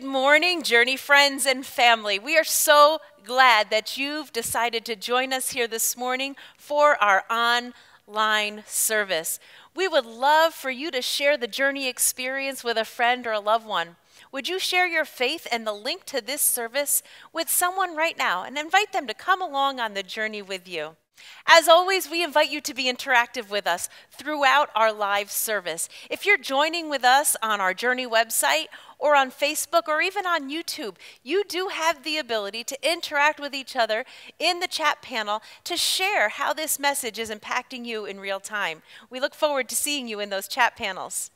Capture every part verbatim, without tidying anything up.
Good morning, Journey friends and family. We are so glad that you've decided to join us here this morning for our online service. We would love for you to share the Journey experience with a friend or a loved one. Would you share your faith and the link to this service with someone right now and invite them to come along on the journey with you? As always, we invite you to be interactive with us throughout our live service. If you're joining with us on our Journey website or on Facebook or even on YouTube, you do have the ability to interact with each other in the chat panel to share how this message is impacting you in real time. We look forward to seeing you in those chat panels.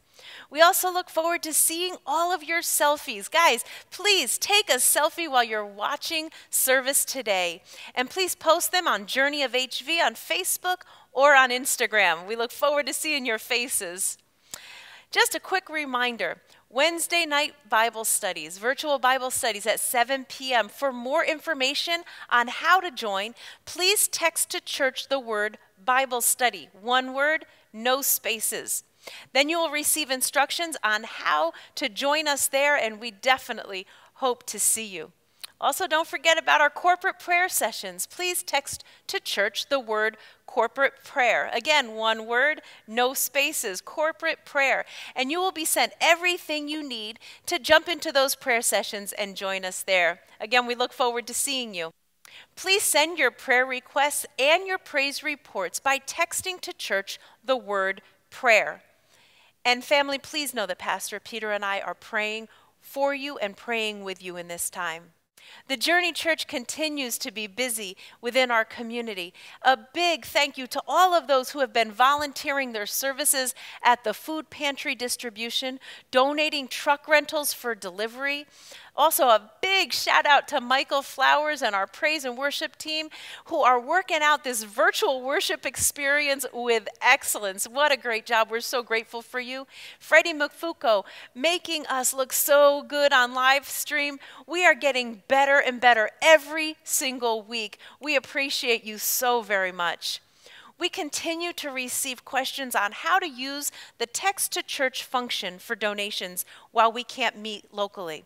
We also look forward to seeing all of your selfies. Guys, please take a selfie while you're watching service today. And please post them on Journey of H V on Facebook or on Instagram. We look forward to seeing your faces. Just a quick reminder, Wednesday night Bible studies, virtual Bible studies at seven p m For more information on how to join, please text to church the word Bible study. One word, no spaces. Then you will receive instructions on how to join us there, and we definitely hope to see you. Also, don't forget about our corporate prayer sessions. Please text to church the word corporate prayer. Again, one word, no spaces, corporate prayer. And you will be sent everything you need to jump into those prayer sessions and join us there. Again, we look forward to seeing you. Please send your prayer requests and your praise reports by texting to church the word prayer. And family, please know that Pastor Peter and I are praying for you and praying with you in this time. The Journey Church continues to be busy within our community. A big thank you to all of those who have been volunteering their services at the food pantry distribution, donating truck rentals for delivery. Also, a big shout out to Michael Flowers and our praise and worship team who are working out this virtual worship experience with excellence. What a great job. We're so grateful for you. Freddie McFuco, making us look so good on live stream. We are getting better and better every single week. We appreciate you so very much. We continue to receive questions on how to use the text-to-church function for donations while we can't meet locally.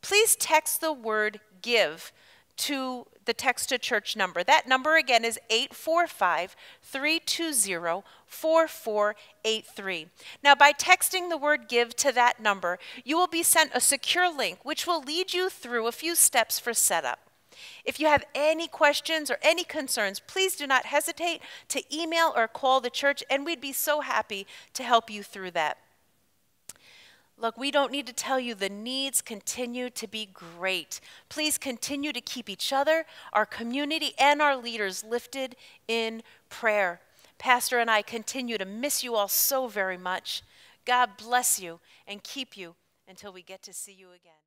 Please text the word give to the text to church number. That number again is eight four five, three two zero, four four eight three. Now by texting the word give to that number, you will be sent a secure link which will lead you through a few steps for setup. If you have any questions or any concerns, please do not hesitate to email or call the church, and we'd be so happy to help you through that. Look, we don't need to tell you the needs continue to be great. Please continue to keep each other, our community, and our leaders lifted in prayer. Pastor and I continue to miss you all so very much. God bless you and keep you until we get to see you again.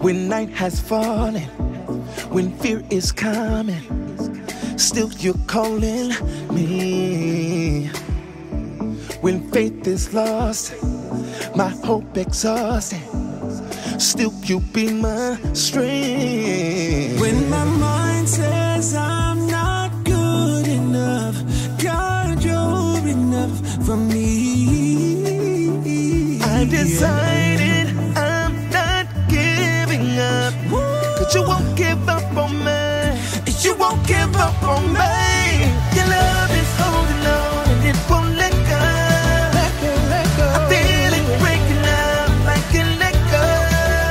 When night has fallen, when fear is coming, still you're calling me. When faith is lost, my hope exhausted, still you be my strength. When my mind says I'm not good enough, God, you're enough for me. I decided you won't give up on me. You won't give up on me. Your love is holding on and it won't let go. Let go, let go. I feel it breaking up like an echo.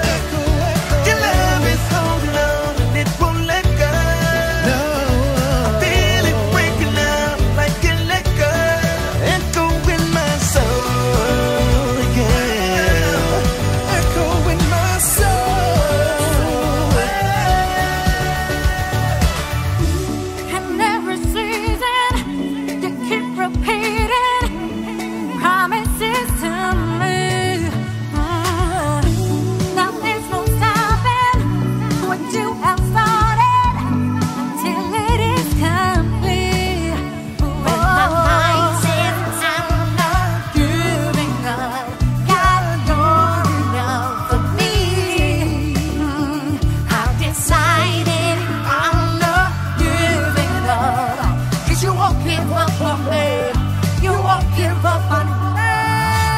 Let go, let go. Your love is holding on and it won't let go. give up on me. You won't give up on me.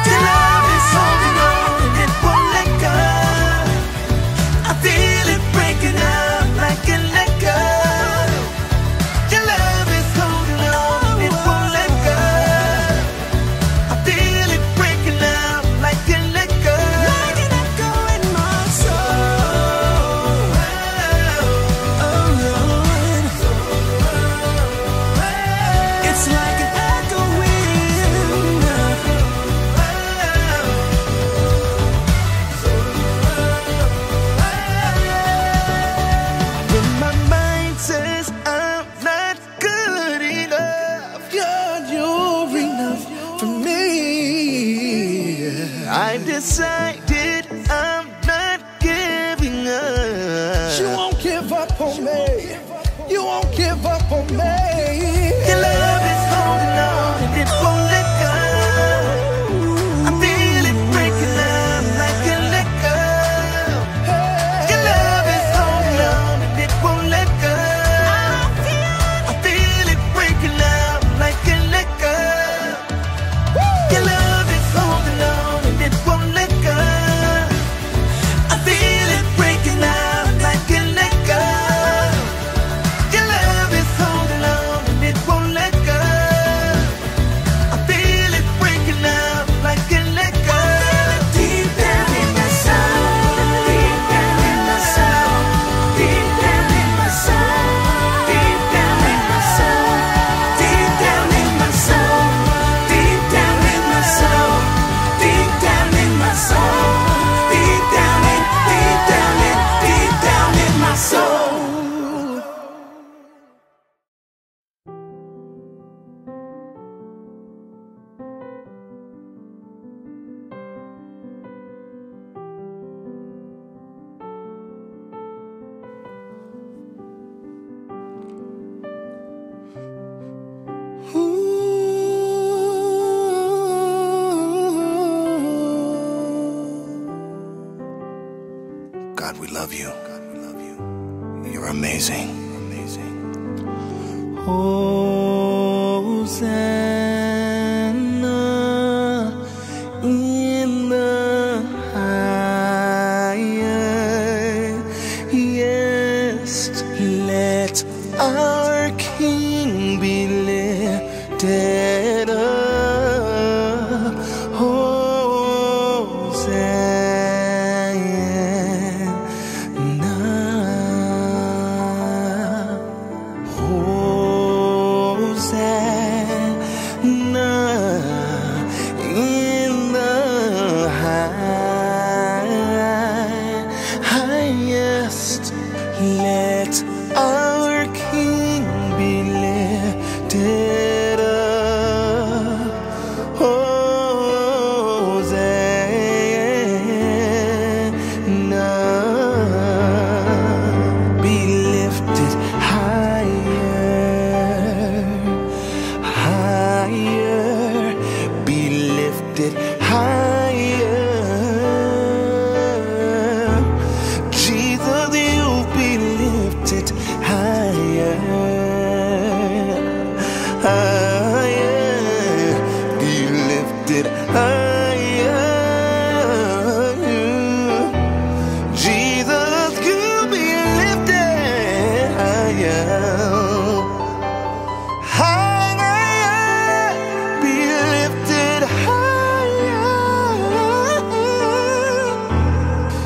Your love is holding on and it won't let go. I feel it breaking up like a let go. Your love is holding on and it won't let go. I feel it breaking up like a let go. Like an echo in my soul. Oh, oh Lord. It's like an echo in my soul. When my mind says I'm not good enough, God, you're enough for me. I've decided I'm not giving up. You won't give up on me. You won't give up on me. Your love is holding on and it won't let go. I feel it breaking up like a let go. Your love is holding on and it won't let go. I feel it breaking up like a let go. Your love is holding on and it won't let go. I feel it breaking up like a let go. Your love is holding on and it won't let go. I feel it breaking up like an echo. Deep down in my soul, deep down in my soul, deep down in my soul, deep down in my soul, deep down in my soul, deep down in my soul, deep down in my soul, deep down in, deep down in, deep down in my soul. God, we love you. God, we love you. You're amazing. Amazing. Hosanna in the highest. Yes, let our King be lifted up. Hosanna. Hosanna in the high, highest. Let our King be lifted up. Hosanna. Be lifted higher, higher, be lifted higher.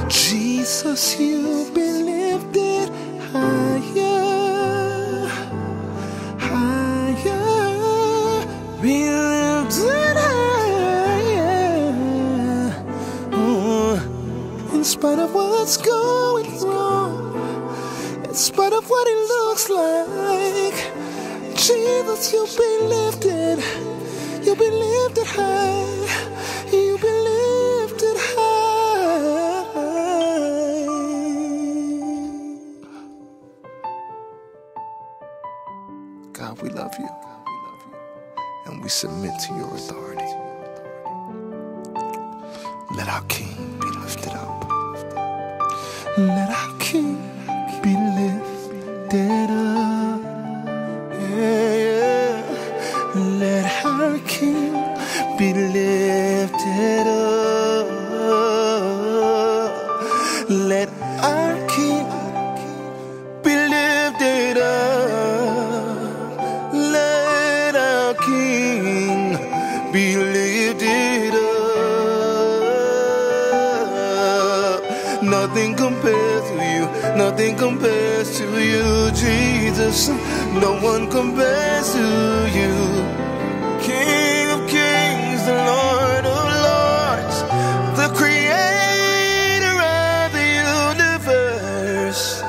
Jesus, you be lifted higher, higher, be lifted higher. Jesus, you be lifted higher. Higher, be lifted higher. Jesus, you be lifted higher, higher, be lifted higher. Oh, in spite of what's going wrong, in spite of what it looks like, Jesus, you be lifted, you be lifted high, you be lifted high. God, we love you. And we submit to your authority. Let our King be lifted up. Let our King be lifted up. Yeah, yeah. Let our King be lifted up. Let our King be lifted up. Let our King be lifted up. Nothing compares to you. Nothing compares to you, Jesus. No one compares to you. King of kings, the Lord of lords, the creator of the universe.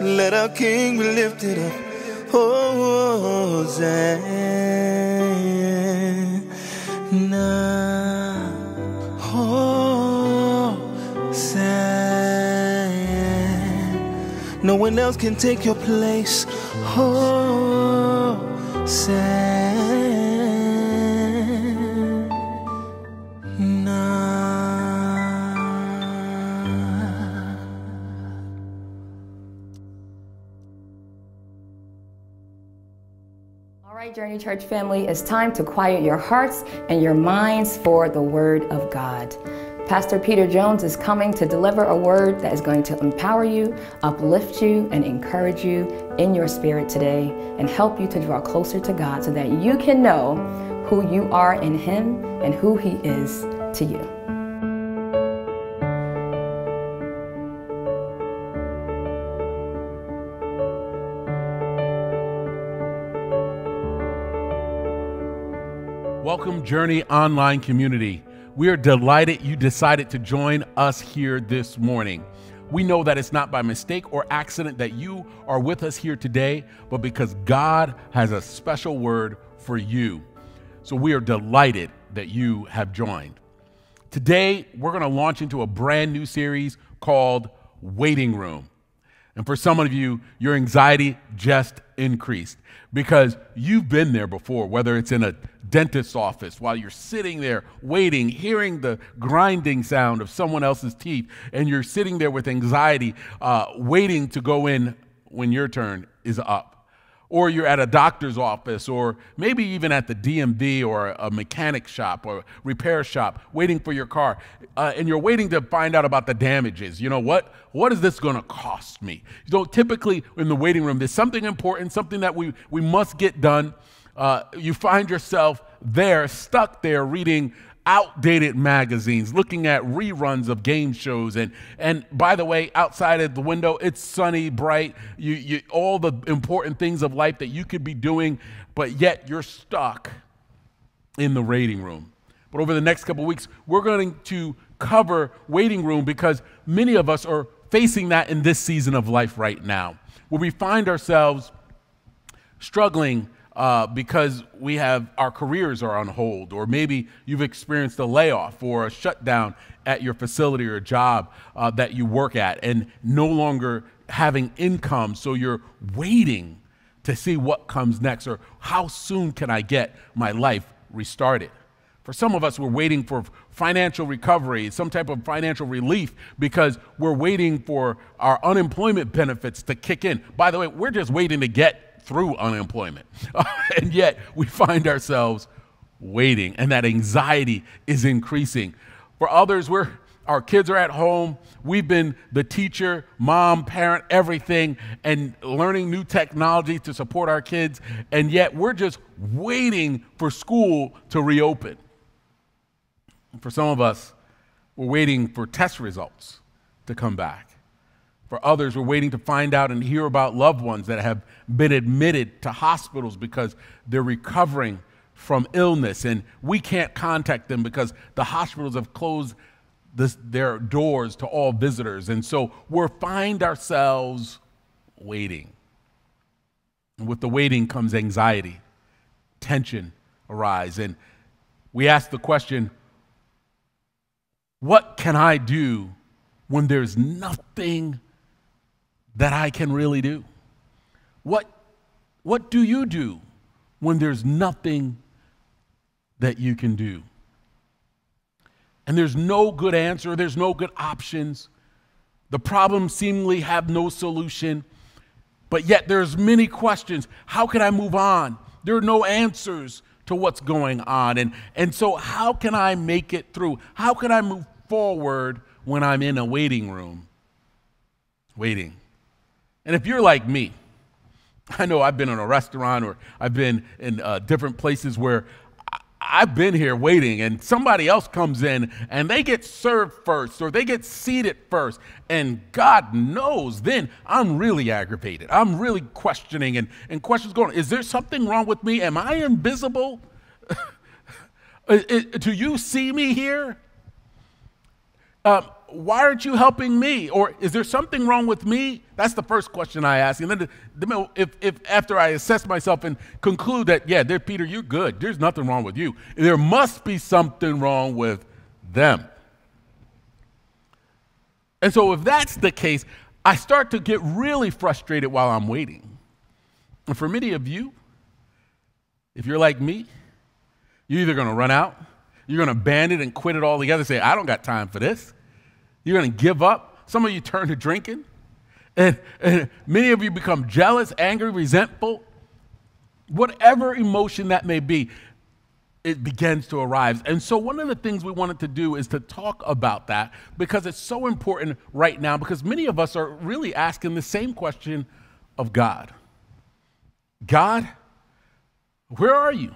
Let our King be lifted up. Oh, Hosanna. Hosanna. No one else can take your place. Hosanna. All right, Journey Church family, it's time to quiet your hearts and your minds for the Word of God. Pastor Peter Jones is coming to deliver a word that is going to empower you, uplift you, and encourage you in your spirit today, and help you to draw closer to God so that you can know who you are in Him and who He is to you. Welcome, Journey Online community. We are delighted you decided to join us here this morning. We know that it's not by mistake or accident that you are with us here today, but because God has a special word for you. So we are delighted that you have joined. Today, we're going to launch into a brand new series called Waiting Room. And for some of you, your anxiety just increased because you've been there before, whether it's in a dentist's office while you're sitting there waiting, hearing the grinding sound of someone else's teeth, and you're sitting there with anxiety, uh, waiting to go in when your turn is up. Or you're at a doctor's office, or maybe even at the D M V or a mechanic shop or repair shop, waiting for your car, uh, and you're waiting to find out about the damages. You know what? What is this gonna cost me? You know, typically in the waiting room, there's something important, something that we, we must get done. Uh, you find yourself there, stuck there, reading outdated magazines, looking at reruns of game shows. And, and by the way, outside of the window, it's sunny, bright, you, you, all the important things of life that you could be doing, but yet you're stuck in the waiting room. But over the next couple of weeks, we're going to cover waiting room because many of us are facing that in this season of life right now, where we find ourselves struggling Uh, because we have our careers are on hold, or maybe you've experienced a layoff or a shutdown at your facility or job uh, that you work at, and no longer having income. So you're waiting to see what comes next, or how soon can I get my life restarted? For some of us, we're waiting for financial recovery, some type of financial relief, because we're waiting for our unemployment benefits to kick in. By the way, we're just waiting to get through unemployment. And yet we find ourselves waiting, and that anxiety is increasing. For others, we're, our kids are at home. We've been the teacher, mom, parent, everything, and learning new technology to support our kids. And yet we're just waiting for school to reopen. For some of us, we're waiting for test results to come back. For others, we're waiting to find out and hear about loved ones that have been admitted to hospitals because they're recovering from illness, and we can't contact them because the hospitals have closed this, their doors to all visitors. And so we find ourselves waiting. And with the waiting comes anxiety, tension arise. And we ask the question, what can I do when there's nothing that I can really do? What, what do you do when there's nothing that you can do? And there's no good answer, there's no good options. The problems seemingly have no solution, but yet there's many questions. How can I move on? There are no answers to what's going on. And, and so how can I make it through? How can I move forward when I'm in a waiting room? Waiting. And if you're like me, I know I've been in a restaurant or I've been in uh, different places where I've been here waiting and somebody else comes in and they get served first or they get seated first, and God knows then I'm really aggravated. I'm really questioning and, and questions going, is there something wrong with me? Am I invisible? Do you see me here? Um, why aren't you helping me? Or is there something wrong with me? That's the first question I ask. And then the, if, if after I assess myself and conclude that, yeah, there, Peter, you're good. There's nothing wrong with you. There must be something wrong with them. And so if that's the case, I start to get really frustrated while I'm waiting. And for many of you, if you're like me, you're either going to run out, you're going to ban it and quit it all together, say, I don't got time for this. You're going to give up. Some of you turn to drinking. And, and many of you become jealous, angry, resentful. Whatever emotion that may be, it begins to arise. And so one of the things we wanted to do is to talk about that, because it's so important right now, because many of us are really asking the same question of God. God, where are you?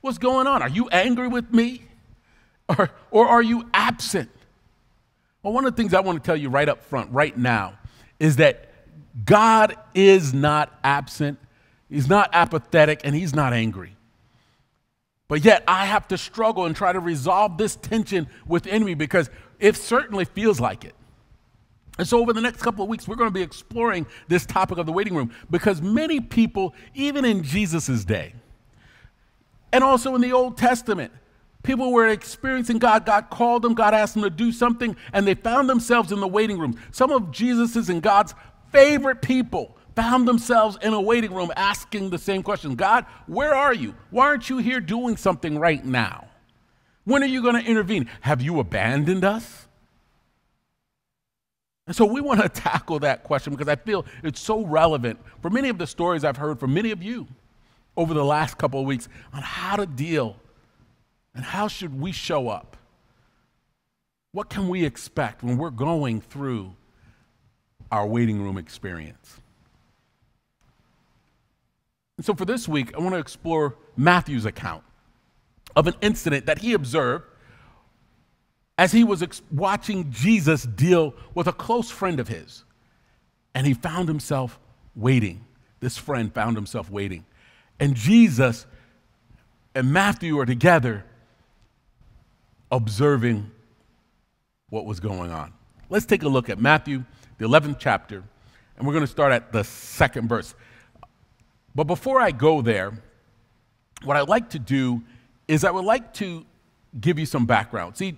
What's going on? Are you angry with me? Or, or are you absent? Well, one of the things I want to tell you right up front, right now, is that God is not absent. He's not apathetic, and he's not angry. But yet I have to struggle and try to resolve this tension within me, because it certainly feels like it. And so over the next couple of weeks, we're going to be exploring this topic of the waiting room, because many people, even in Jesus's day, and also in the Old Testament, people were experiencing God. God called them. God asked them to do something, and they found themselves in the waiting room. Some of Jesus's and God's favorite people found themselves in a waiting room asking the same question. God, where are you? Why aren't you here doing something right now? When are you going to intervene? Have you abandoned us? And so we want to tackle that question, because I feel it's so relevant for many of the stories I've heard from many of you over the last couple of weeks on how to deal and how should we show up. What can we expect when we're going through our waiting room experience? And so for this week, I want to explore Matthew's account of an incident that he observed as he was ex- watching Jesus deal with a close friend of his. And he found himself waiting. This friend found himself waiting. And Jesus and Matthew are together observing what was going on. Let's take a look at Matthew, the eleventh chapter, and we're going to start at the second verse. But before I go there, what I'd like to do is I would like to give you some background. See,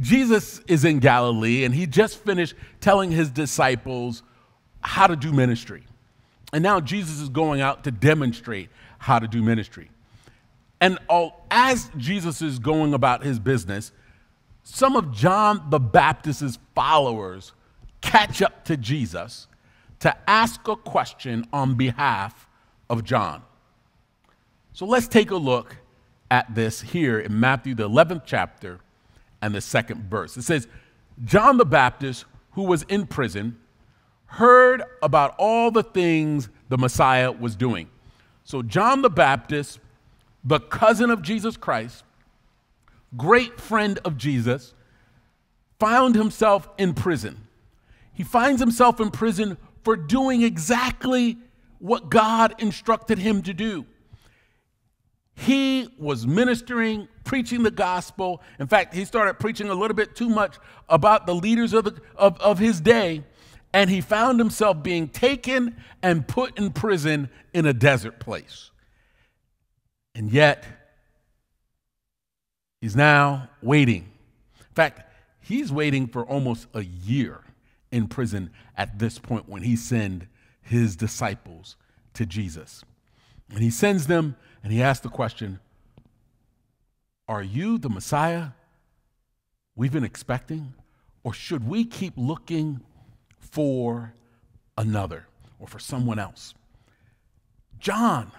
Jesus is in Galilee, and he just finished telling his disciples how to do ministry. And now Jesus is going out to demonstrate how to do ministry. And all, as Jesus is going about his business, some of John the Baptist's followers catch up to Jesus to ask a question on behalf of John. So let's take a look at this here in Matthew, the eleventh chapter and the second verse. It says, John the Baptist, who was in prison, heard about all the things the Messiah was doing. So John the Baptist, the cousin of Jesus Christ, great friend of Jesus, found himself in prison. He finds himself in prison for doing exactly what God instructed him to do. He was ministering, preaching the gospel. In fact, he started preaching a little bit too much about the leaders of, the, of, of his day. And he found himself being taken and put in prison in a desert place. And yet, he's now waiting. In fact, he's waiting for almost a year in prison at this point when he sends his disciples to Jesus. And he sends them, and he asks the question, are you the Messiah we've been expecting? Or should we keep looking for another or for someone else? John,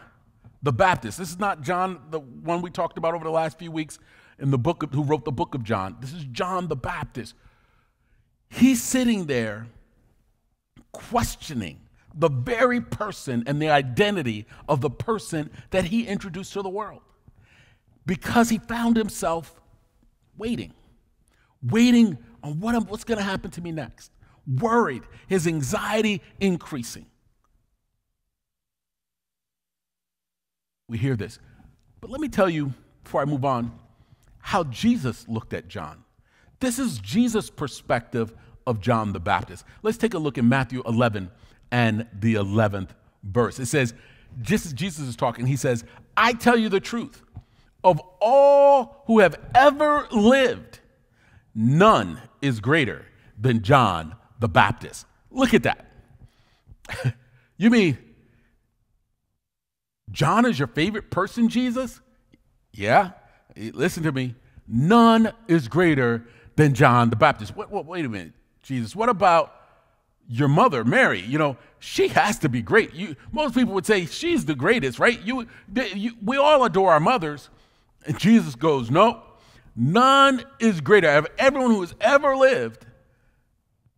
the Baptist. This is not John, the one we talked about over the last few weeks in the book of, who wrote the book of John. This is John the Baptist. He's sitting there questioning the very person and the identity of the person that he introduced to the world, because he found himself waiting, waiting on what, what's going to happen to me next, worried, his anxiety increasing. We hear this. But let me tell you, before I move on, how Jesus looked at John. This is Jesus' perspective of John the Baptist. Let's take a look in Matthew eleven and the eleventh verse. It says, just as Jesus is talking, he says, "I tell you the truth, of all who have ever lived, none is greater than John the Baptist." Look at that. You mean John is your favorite person, Jesus? Yeah. Listen to me. None is greater than John the Baptist. Wait, wait, wait a minute, Jesus. What about your mother, Mary? You know, she has to be great. You, most people would say she's the greatest, right? You, you, we all adore our mothers. And Jesus goes, no, none is greater of everyone who has ever lived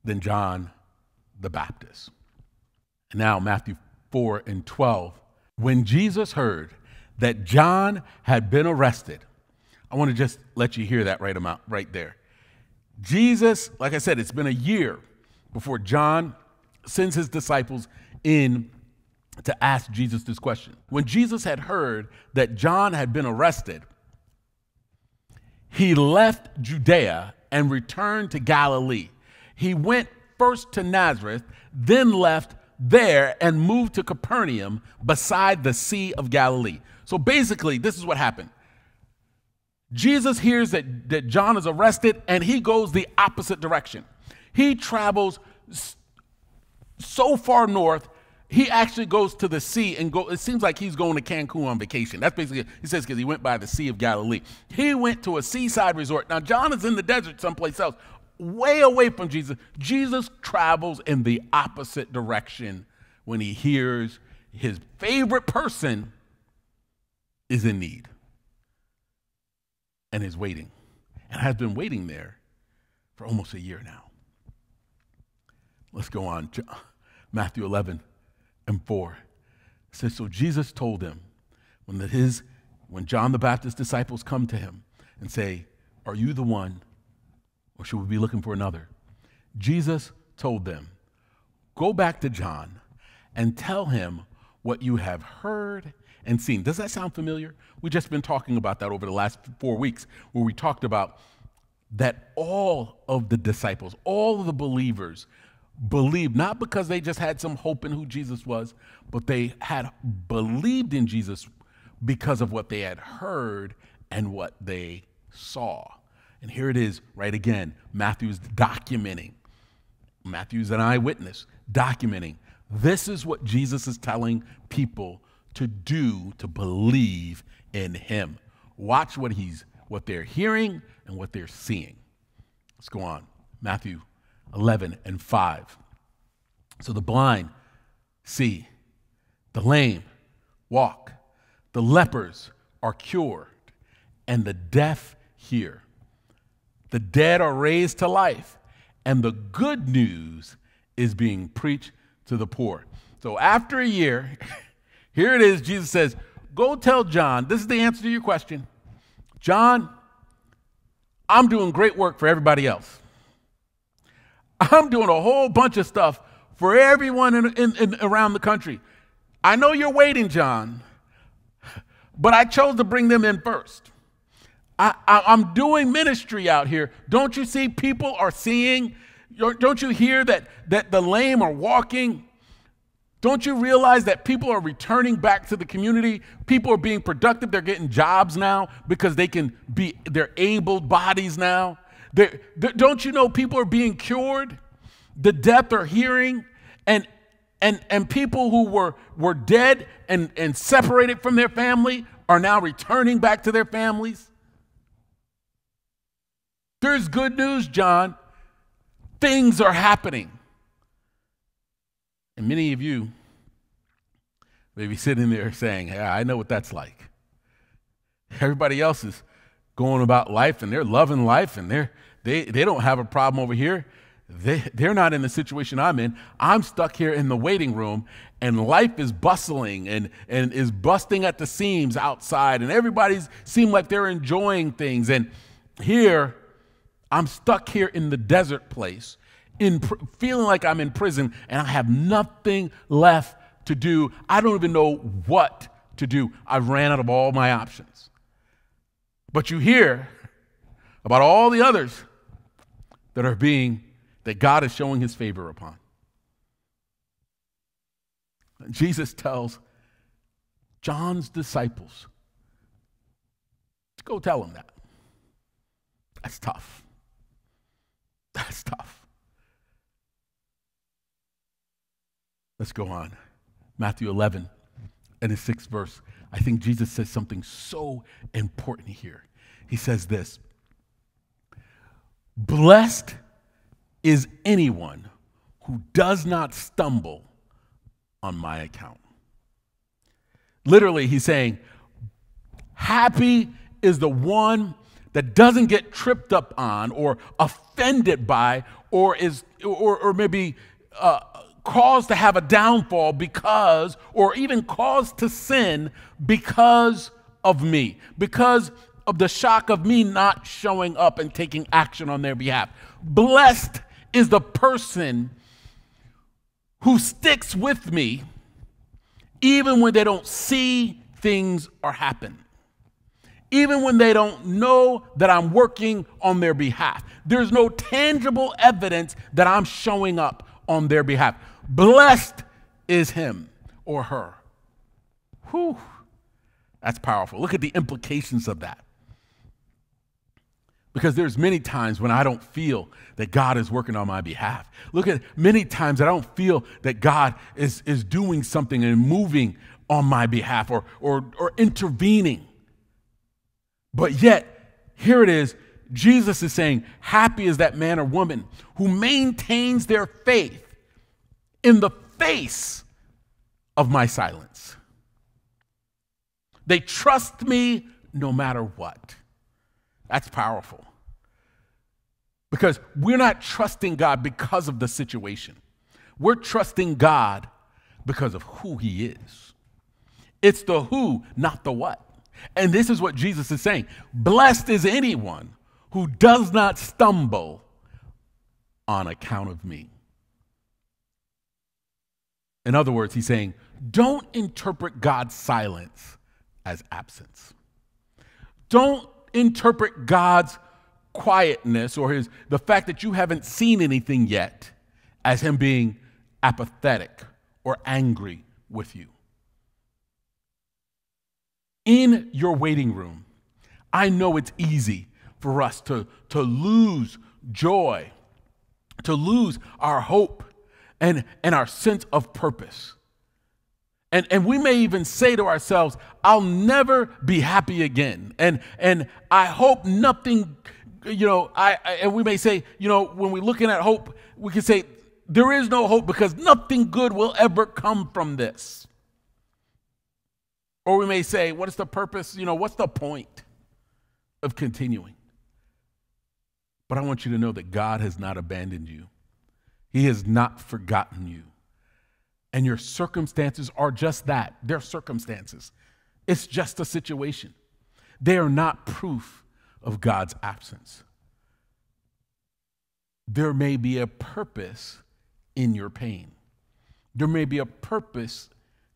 than John the Baptist. And now Matthew four and twelve. When Jesus heard that John had been arrested, I want to just let you hear that right amount right there. Jesus, like I said, it's been a year before John sends his disciples in to ask Jesus this question. When Jesus had heard that John had been arrested, he left Judea and returned to Galilee. He went first to Nazareth, then left there and moved to Capernaum beside the Sea of Galilee. So basically, this is what happened. Jesus hears that, that John is arrested, and he goes the opposite direction. He travels so far north, he actually goes to the sea and go, it seems like he's going to Cancun on vacation. That's basically it. He says because he went by the Sea of Galilee. He went to a seaside resort. Now, John is in the desert someplace else, way away from Jesus. Jesus travels in the opposite direction when he hears his favorite person is in need and is waiting, and has been waiting there for almost a year now. Let's go on. Matthew eleven and four. It says, so Jesus told them, when, the, his, when John the Baptist's disciples come to him and say, "Are you the one, or should we be looking for another?" Jesus told them, "Go back to John and tell him what you have heard and seen." Does that sound familiar? We've just been talking about that over the last four weeks, where we talked about that all of the disciples, all of the believers believed, not because they just had some hope in who Jesus was, but they had believed in Jesus because of what they had heard and what they saw. And here it is right again. Matthew's documenting. Matthew's an eyewitness documenting. This is what Jesus is telling people to do, to believe in him. Watch what he's, what they're hearing and what they're seeing. Let's go on. Matthew eleven and five. So the blind see, the lame walk, the lepers are cured, and the deaf hear. The dead are raised to life, and the good news is being preached to the poor. So after a year, here it is, Jesus says, go tell John, this is the answer to your question. John, I'm doing great work for everybody else. I'm doing a whole bunch of stuff for everyone in, in, in, around the country. I know you're waiting, John, but I chose to bring them in first. I, I, I'm doing ministry out here. Don't you see people are seeing? Don't you hear that, that the lame are walking? Don't you realize that people are returning back to the community? People are being productive. They're getting jobs now because they can be, they're able bodies now. They're, they're, don't you know people are being cured? The deaf are hearing, and and and people who were were dead and and separated from their family are now returning back to their families. There's good news, John. Things are happening. And many of you Maybe sitting there saying, yeah, I know what that's like. Everybody else is going about life and they're loving life and they're, they, they don't have a problem over here. They, they're not in the situation I'm in. I'm stuck here in the waiting room and life is bustling and, and is busting at the seams outside and everybody's seem like they're enjoying things. And here, I'm stuck here in the desert place, in pr- feeling like I'm in prison and I have nothing left to do. I don't even know what to do. I've ran out of all my options. But you hear about all the others that are being, that God is showing his favor upon. And Jesus tells John's disciples to go tell him that. That's tough. That's tough. Let's go on. Matthew eleven and the sixth verse. I think Jesus says something so important here. He says this, "Blessed is anyone who does not stumble on my account." Literally, he's saying, happy is the one that doesn't get tripped up on or offended by or is or, or maybe uh, caused to have a downfall because, or even caused to sin because of me, because of the shock of me not showing up and taking action on their behalf. Blessed is the person who sticks with me even when they don't see things or happen, even when they don't know that I'm working on their behalf. There's no tangible evidence that I'm showing up on their behalf. Blessed is him or her. Whew, that's powerful. Look at the implications of that. Because there's many times when I don't feel that God is working on my behalf. Look at many times that I don't feel that God is, is doing something and moving on my behalf or, or, or intervening. But yet, here it is. Jesus is saying, happy is that man or woman who maintains their faith in the face of my silence. They trust me no matter what. That's powerful. Because we're not trusting God because of the situation. We're trusting God because of who he is. It's the who, not the what. And this is what Jesus is saying. Blessed is anyone who does not stumble on account of me. In other words, he's saying, don't interpret God's silence as absence. Don't interpret God's quietness or his the fact that you haven't seen anything yet as him being apathetic or angry with you. In your waiting room, I know it's easy for us to, to lose joy, to lose our hope and, and our sense of purpose. And, and we may even say to ourselves, I'll never be happy again. And, and I hope nothing, you know, I, I and we may say, you know, when we're looking at hope, we can say, there is no hope because nothing good will ever come from this. Or we may say, what is the purpose? You know, what's the point of continuing? But I want you to know that God has not abandoned you. He has not forgotten you. And your circumstances are just that. They're circumstances. It's just a situation. They are not proof of God's absence. There may be a purpose in your pain. There may be a purpose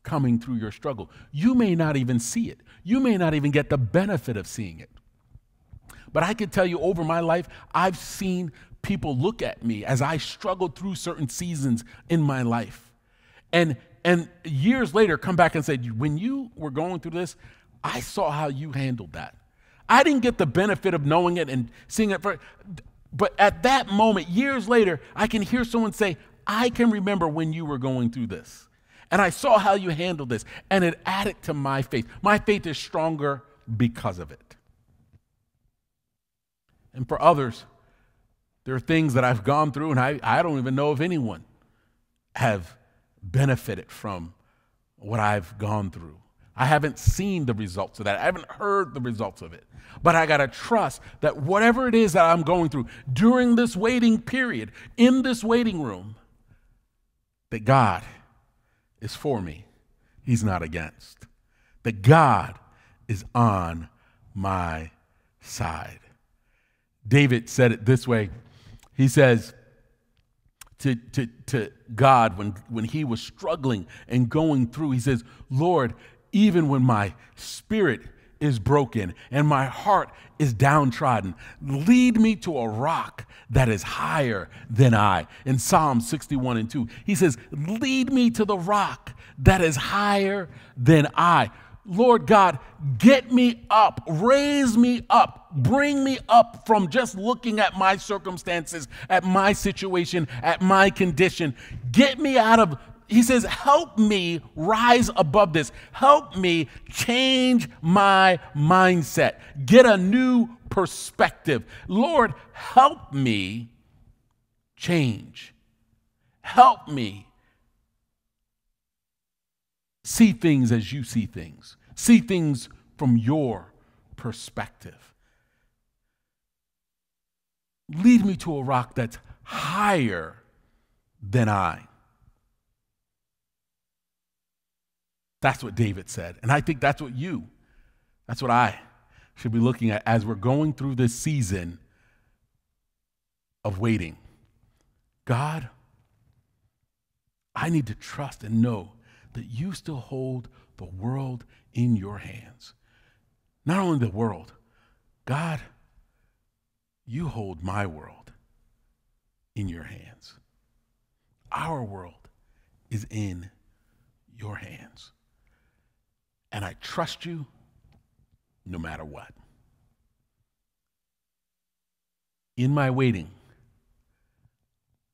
coming through your struggle. You may not even see it. You may not even get the benefit of seeing it. But I can tell you over my life, I've seen people look at me as I struggled through certain seasons in my life. And, and years later, come back and say, when you were going through this, I saw how you handled that. I didn't get the benefit of knowing it and seeing it. For, but at that moment, years later, I can hear someone say, I can remember when you were going through this. And I saw how you handled this. And it added to my faith. My faith is stronger because of it. And for others, there are things that I've gone through and I, I don't even know if anyone have benefited from what I've gone through. I haven't seen the results of that. I haven't heard the results of it. But I got to trust that whatever it is that I'm going through during this waiting period, in this waiting room, that God is for me. He's not against. That God is on my side. David said it this way. He says to, to, to God when, when he was struggling and going through, he says, Lord, even when my spirit is broken and my heart is downtrodden, lead me to a rock that is higher than I. In Psalm sixty-one and two, he says, lead me to the rock that is higher than I. Lord God, get me up, raise me up, bring me up from just looking at my circumstances, at my situation, at my condition. Get me out of, he says, help me rise above this. Help me change my mindset. Get a new perspective. Lord, help me change. Help me see things as you see things. See things from your perspective. Lead me to a rock that's higher than I. That's what David said. And I think that's what you, that's what I should be looking at as we're going through this season of waiting. God, I need to trust and know that you still hold the world in your hands. Not only the world, God, you hold my world in your hands. Our world is in your hands. And I trust you no matter what. In my waiting,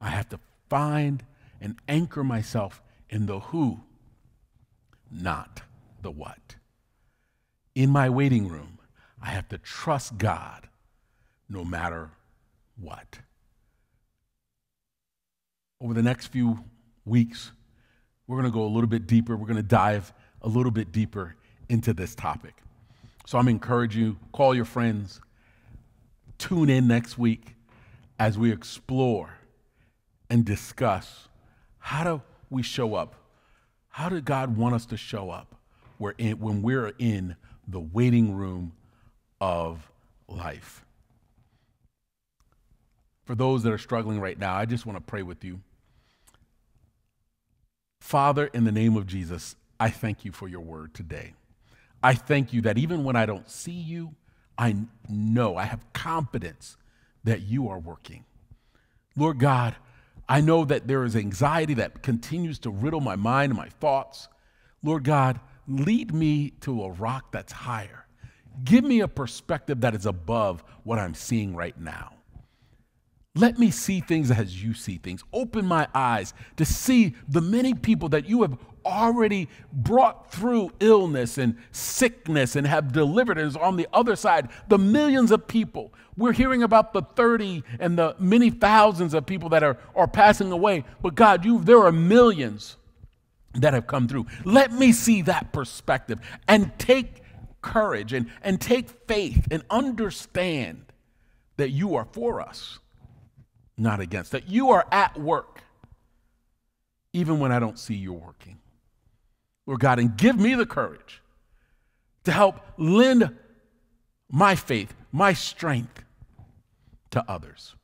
I have to find and anchor myself in the who, not the what. In my waiting room, I have to trust God no matter what. Over the next few weeks, we're going to go a little bit deeper. We're going to dive a little bit deeper into this topic. So I'm encouraging you, call your friends, tune in next week as we explore and discuss how do we show up. How did God want us to show up we're in, when we're in the waiting room of life? For those that are struggling right now, I just want to pray with you. Father, in the name of Jesus, I thank you for your word today. I thank you that even when I don't see you, I know, I have confidence that you are working. Lord God, I know that there is anxiety that continues to riddle my mind and my thoughts. Lord God, lead me to a rock that's higher. Give me a perspective that is above what I'm seeing right now. Let me see things as you see things. Open my eyes to see the many people that you have already brought through illness and sickness and have delivered us on the other side, the millions of people. We're hearing about the thirty and the many thousands of people that are, are passing away. But God, you, there are millions that have come through. Let me see that perspective and take courage and, and take faith and understand that you are for us, not against, that you are at work, even when I don't see you working. Lord God, and give me the courage to help lend my faith, my strength to others.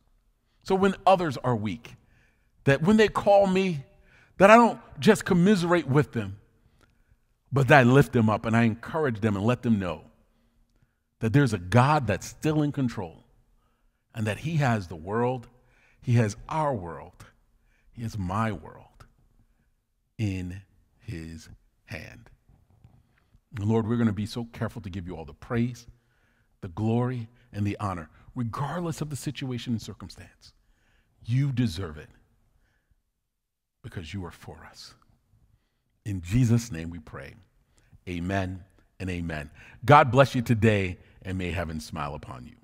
So when others are weak, that when they call me, that I don't just commiserate with them, but that I lift them up and I encourage them and let them know that there's a God that's still in control and that he has the world, he has our world, he has my world in his hand. And Lord, we're going to be so careful to give you all the praise, the glory, and the honor, regardless of the situation and circumstance. You deserve it because you are for us. In Jesus' name we pray. Amen and amen. God bless you today, and may heaven smile upon you.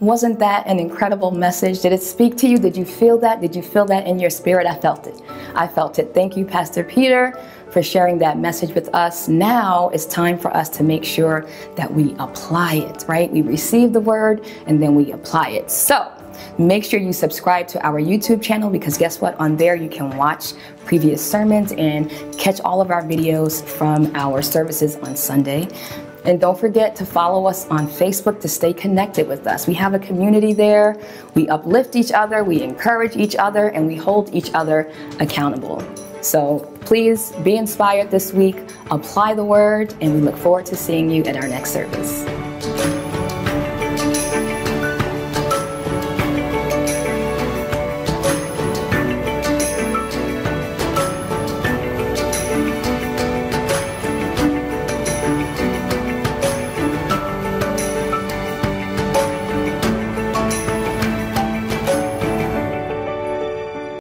Wasn't that an incredible message? Did it speak to you? Did you feel that? Did you feel that in your spirit? I felt it. I felt it. Thank you, Pastor Peter, for sharing that message with us. Now it's time for us to make sure that we apply it, right? We receive the word and then we apply it. So make sure you subscribe to our YouTube channel, because guess what? On there you can watch previous sermons and catch all of our videos from our services on Sunday. And don't forget to follow us on Facebook to stay connected with us. We have a community there. We uplift each other, we encourage each other, and we hold each other accountable. So please be inspired this week, apply the word, and we look forward to seeing you at our next service.